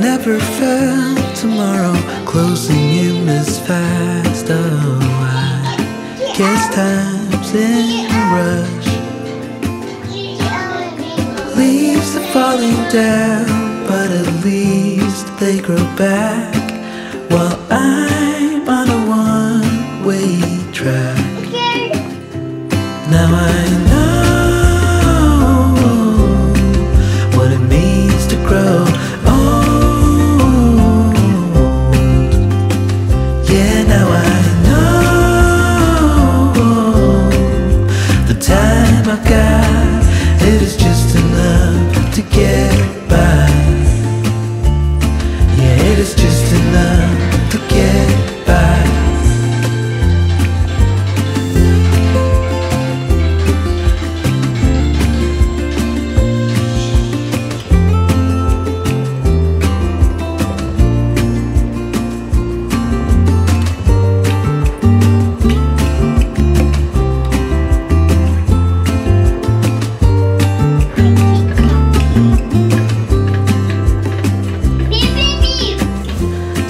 Never felt tomorrow closing in as fast. Oh, I guess time's in a rush. Leaves are falling down, but at least they grow back, while I'm on a one-way track. Now I know what it means to grow.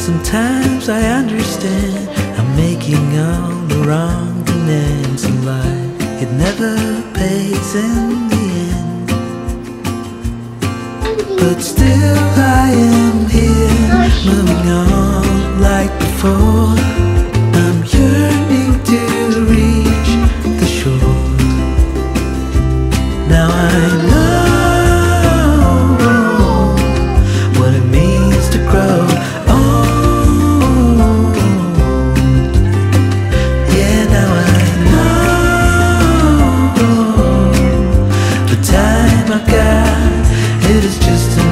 Sometimes I understand I'm making all the wrong demands in life. It never pays in the end, but still I am here, moving on like before. I'm yearning to reach the shore. Now I know it is just a